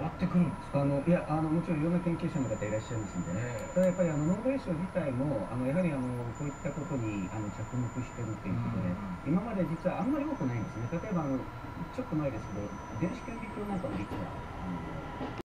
変わってくるんですか？いや、もちろんいろんな研究者の方いらっしゃいますんでね、ただやっぱりノーベル賞自体もやはりこういったことに着目してるっていうことで、今まで実はあんまり多くないんですね。例えばちょっと前ですけど電子顕微鏡なんかの率が